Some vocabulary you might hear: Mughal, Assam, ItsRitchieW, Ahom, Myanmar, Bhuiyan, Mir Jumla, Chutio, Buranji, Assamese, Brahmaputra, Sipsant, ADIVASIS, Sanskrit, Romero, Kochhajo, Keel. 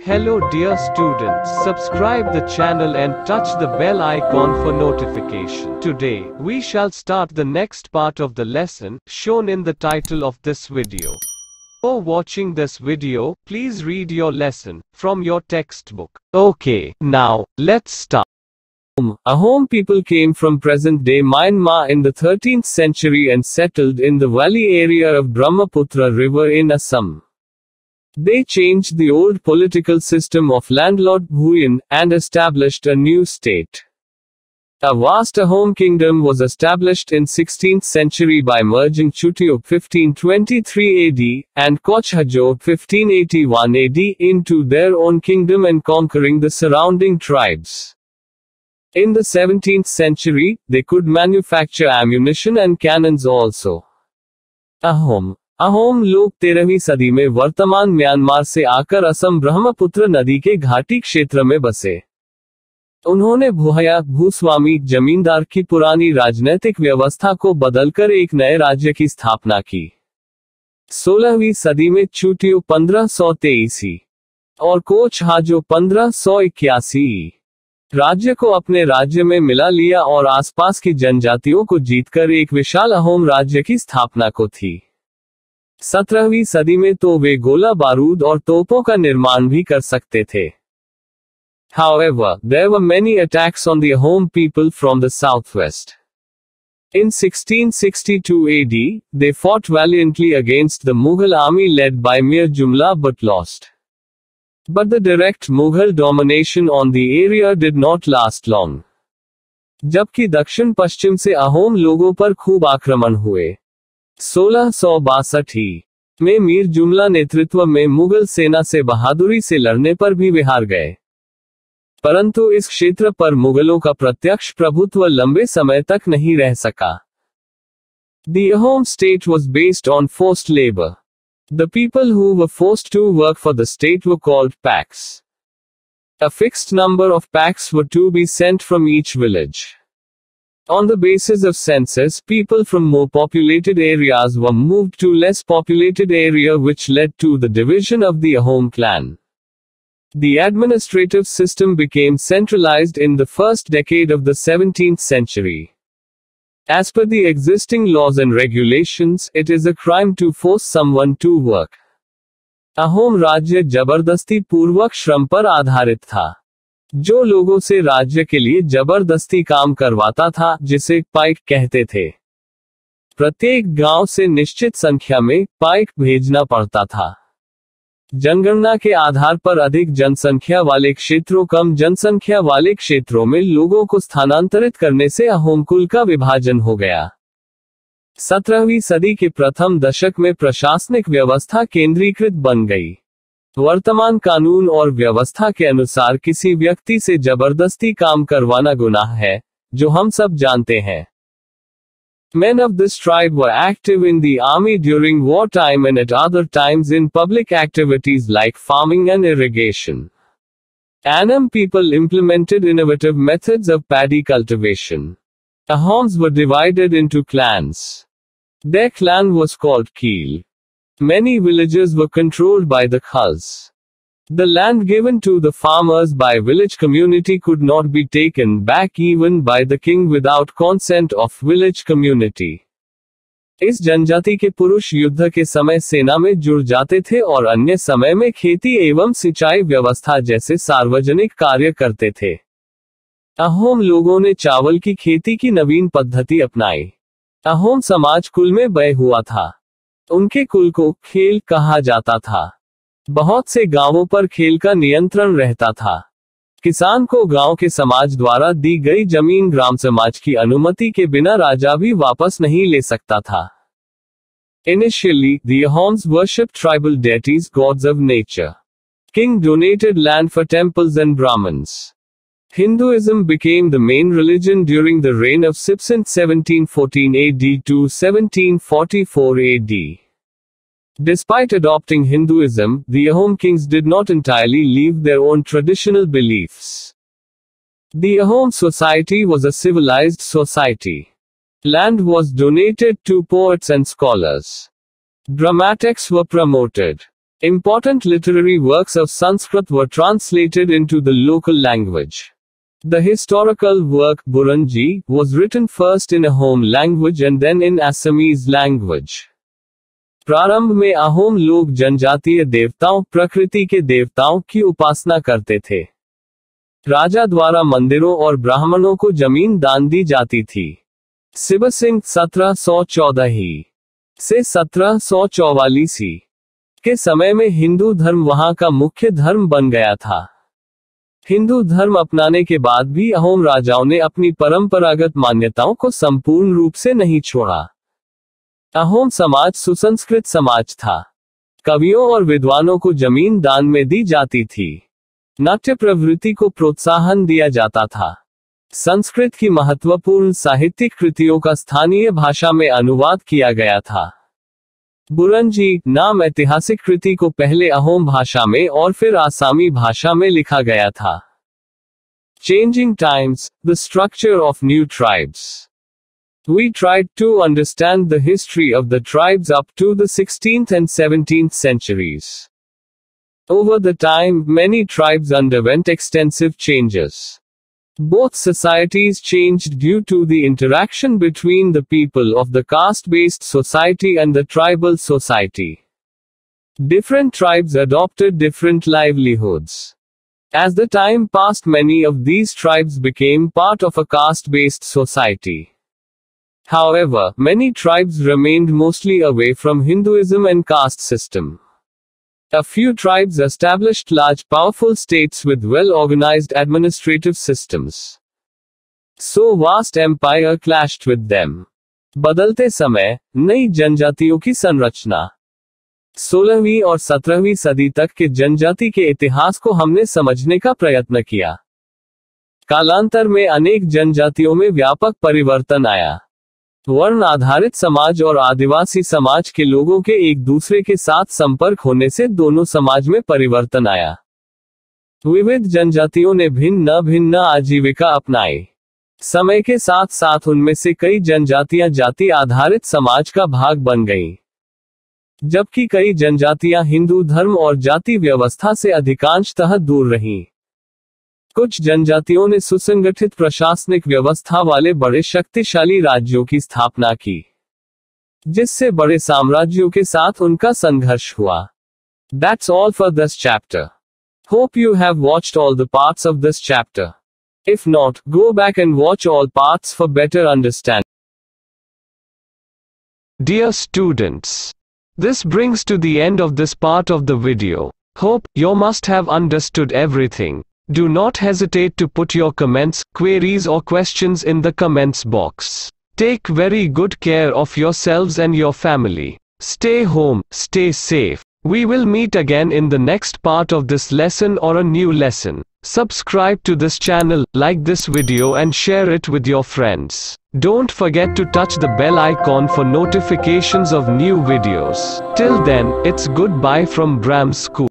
Hello dear students, subscribe the channel and touch the bell icon for notification. Today, we shall start the next part of the lesson, shown in the title of this video. Before watching this video, please read your lesson from your textbook. Okay, now, let's start. Ahom people came from present-day Myanmar in the 13th century and settled in the valley area of Brahmaputra river in Assam. They changed the old political system of landlord Bhuiyan, and established a new state. A vast Ahom kingdom was established in 16th century by merging Chutio 1523 AD, and Kochhajo 1581 AD into their own kingdom and conquering the surrounding tribes. In the 17th century, they could manufacture ammunition and cannons also. Ahom लोग 13वीं सदी में वर्तमान Myanmar से आकर असम ब्रह्मपुत्र नदी के घाटी क्षेत्र में बसे। उन्होंने भूहया भूस्वामी जमींदार की पुरानी राजनीतिक व्यवस्था को बदलकर एक नए राज्य की स्थापना की। 16वीं सदी में चूटियो 1523 और कोचहाजो 1581 राज्य को अपने राज्य में मिला लिया और आसपास की जनजातियों को जीतकर एक विशाल अहोम राज्य की स्थापना को थी। 17वीं सदी में तो वे गोला बारूद और तोपों का निर्माण भी कर सकते थे। However, there were many attacks on the Ahom people from the southwest. In 1662 AD, they fought valiantly against the Mughal army led by Mir Jumla but lost. But the direct Mughal domination on the area did not last long. जबकि दक्षिण पश्चिम से अहोम लोगों पर खूब आक्रमण हुए। 1662 में मीर जुमला नेतृत्व में मुगल सेना से बहादुरी से लड़ने पर भी विहार गए, परंतु इस क्षेत्र पर मुगलों का प्रत्यक्ष प्रभुत्व लंबे समय तक नहीं रह सका। The Ahom state was based on forced labor. The people who were forced to work for the state were called packs. A fixed number of packs were to be sent from each village. On the basis of census, people from more populated areas were moved to less populated area, which led to the division of the Ahom clan. The administrative system became centralized in the first decade of the 17th century. As per the existing laws and regulations, it is a crime to force someone to work. Ahom Rajya Jabardasti Purvak Shram par Adharit tha. जो लोगों से राज्य के लिए जबरदस्ती काम करवाता था, जिसे पाइक कहते थे। प्रत्येक गांव से निश्चित संख्या में पाइक भेजना पड़ता था। जनगणना के आधार पर अधिक जनसंख्या वाले क्षेत्रों कम जनसंख्या वाले क्षेत्रों में लोगों को स्थानांतरित करने से अहोम कुल का विभाजन हो गया। 17वीं सदी के प्रथम दशक में प्रशासनिक व्यवस्था केंद्रीकृत बन गई। वर्तमान कानून और व्यवस्था के अनुसार किसी व्यक्ति से जबरदस्ती काम करवाना गुनाह है, जो हम सब जानते हैं। Men of this tribe were active in the army during wartime and at other times in public activities like farming and irrigation. Anam people implemented innovative methods of paddy cultivation. Ahoms were divided into clans. Their clan was called Keel. Many villages were controlled by the khals. The land given to the farmers by village community could not be taken back even by the king without consent of village community. इस जनजाति के पुरुष युद्ध के समय सेना में जुड़ जाते थे और अन्य समय में खेती एवं सिंचाई व्यवस्था जैसे सार्वजनिक कार्य करते थे। अहोम लोगों ने चावल की खेती की नवीन पद्धति अपनाई। अहोम समाज कुल में बय हुआ था। उनके कुल को खेल कहा जाता था। बहुत से गांवों पर खेल का नियंत्रण रहता था। किसान को गांव के समाज द्वारा दी गई जमीन ग्राम समाज की अनुमति के बिना राजा भी वापस नहीं ले सकता था। Initially, the Ahoms worshipped tribal deities, gods of nature. King donated land for temples and Brahmins. Hinduism became the main religion during the reign of Sipsant 1714 AD to 1744 AD. Despite adopting Hinduism, the Ahom kings did not entirely leave their own traditional beliefs. The Ahom society was a civilized society. Land was donated to poets and scholars. Dramatics were promoted. Important literary works of Sanskrit were translated into the local language. The historical work, Buranji, was written first in Ahom language and then in Assamese language. प्रारंभ में अहोम लोग जनजातीय देवताओं प्रकृति के देवताओं की उपासना करते थे। राजा द्वारा मंदिरों और ब्राह्मणों को जमीन दान दी जाती थी। सिबसिंग 1714 से 1744 के समय में हिंदू धर्म वहां का मुख्य धर्म बन गया था। हिंदू धर्म अपनाने के बाद भी अहोम राजाओं ने अपनी परंपरागत मान्यताओं को संपूर्ण रूप से नहीं छोड़ा। अहोम समाज सुसंस्कृत समाज था। कवियों और विद्वानों को जमीन दान में दी जाती थी। नाट्य प्रवृत्ति को प्रोत्साहन दिया जाता था। संस्कृत की महत्वपूर्ण साहित्यिक कृतियों का स्थानीय भाषा में अनुवाद किया गया था। बुरंजी नाम ऐतिहासिक कृति को पहले अहोम भाषा में और फिर आसामी भाषा में लिखा गया था। Changing times, the structure of new tribes. We tried to understand the history of the tribes up to the 16th and 17th centuries. Over the time, many tribes underwent extensive changes. Both societies changed due to the interaction between the people of the caste-based society and the tribal society. Different tribes adopted different livelihoods. As the time passed, many of these tribes became part of a caste-based society. However, many tribes remained mostly away from Hinduism and caste system. A few tribes established large powerful states with well-organized administrative systems. So vast empire clashed with them. बदलते समय, नई जनजातियों की संरचना। 16वीं और 17वीं सदी तक के जनजाति के इतिहास को हमने समझने का प्रयत्न किया। कालांतर में अनेक जनजातियों में व्यापक परिवर्तन आया। वर्ण आधारित समाज और आदिवासी समाज के लोगों के एक दूसरे के साथ संपर्क होने से दोनों समाज में परिवर्तन आया। विविध जनजातियों ने भिन्न आजीविका अपनाई। समय के साथ साथ उनमें से कई जनजातियां जाति आधारित समाज का भाग बन गईं, जबकि कई जनजातियां हिंदू धर्म और जाति व्यवस्था से अधिकांशतः दूर रहीं। कुछ जनजातियों ने सुसंगठित प्रशासनिक व्यवस्था वाले बड़े शक्तिशाली राज्यों की स्थापना की, जिससे बड़े साम्राज्यों के साथ उनका संघर्ष हुआ। That's all for this chapter. Hope you have watched all the parts of this chapter. If not, go back and watch all parts for better understanding. Dear students, this brings to the end of this part of the video. Hope you must have understood everything. Do not hesitate to put your comments, queries or questions in the comments box. Take very good care of yourselves and your family. Stay home, stay safe. We will meet again in the next part of this lesson or a new lesson. Subscribe to this channel, like this video and share it with your friends. Don't forget to touch the bell icon for notifications of new videos. Till then, it's goodbye from Bram School.